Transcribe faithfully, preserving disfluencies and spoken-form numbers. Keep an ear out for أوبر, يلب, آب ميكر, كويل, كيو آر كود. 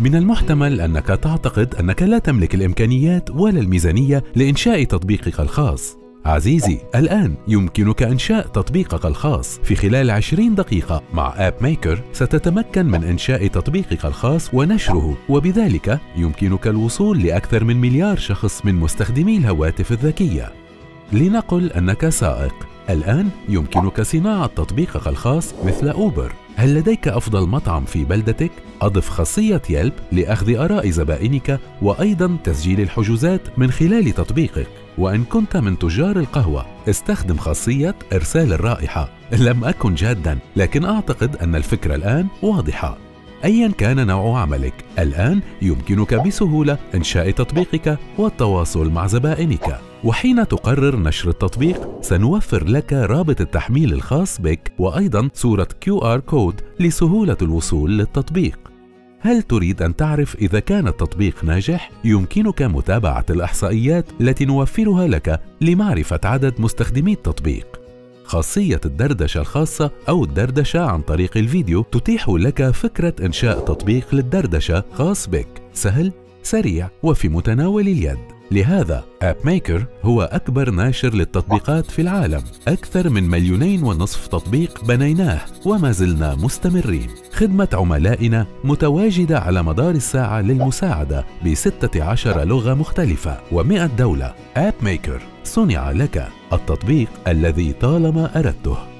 من المحتمل أنك تعتقد أنك لا تملك الإمكانيات ولا الميزانية لإنشاء تطبيقك الخاص. عزيزي، الآن يمكنك إنشاء تطبيقك الخاص. في خلال عشرين دقيقة مع آب ميكر ستتمكن من إنشاء تطبيقك الخاص ونشره، وبذلك يمكنك الوصول لأكثر من مليار شخص من مستخدمي الهواتف الذكية. لنقل أنك سائق، الآن يمكنك صناعة تطبيقك الخاص مثل أوبر. هل لديك أفضل مطعم في بلدتك؟ أضف خاصية يلب لأخذ آراء زبائنك وأيضاً تسجيل الحجوزات من خلال تطبيقك. وإن كنت من تجار القهوة، استخدم خاصية إرسال الرائحة. لم أكن جاداً، لكن أعتقد أن الفكرة الآن واضحة. أياً كان نوع عملك، الآن يمكنك بسهولة إنشاء تطبيقك والتواصل مع زبائنك. وحين تقرر نشر التطبيق، سنوفر لك رابط التحميل الخاص بك وأيضاً صورة كيو آر كود لسهولة الوصول للتطبيق. هل تريد أن تعرف إذا كان التطبيق ناجح؟ يمكنك متابعة الإحصائيات التي نوفرها لك لمعرفة عدد مستخدمي التطبيق. خاصية الدردشة الخاصة أو الدردشة عن طريق الفيديو تتيح لك فكرة إنشاء تطبيق للدردشة خاص بك، سهل، سريع وفي متناول اليد. لهذا آب ميكر هو أكبر ناشر للتطبيقات في العالم، أكثر من مليونين ونصف تطبيق بنيناه وما زلنا مستمرين. خدمة عملائنا متواجدة على مدار الساعة للمساعدة بستة عشر لغة مختلفة ومئة دولة. آب ميكر، صنع لك التطبيق الذي طالما أردته.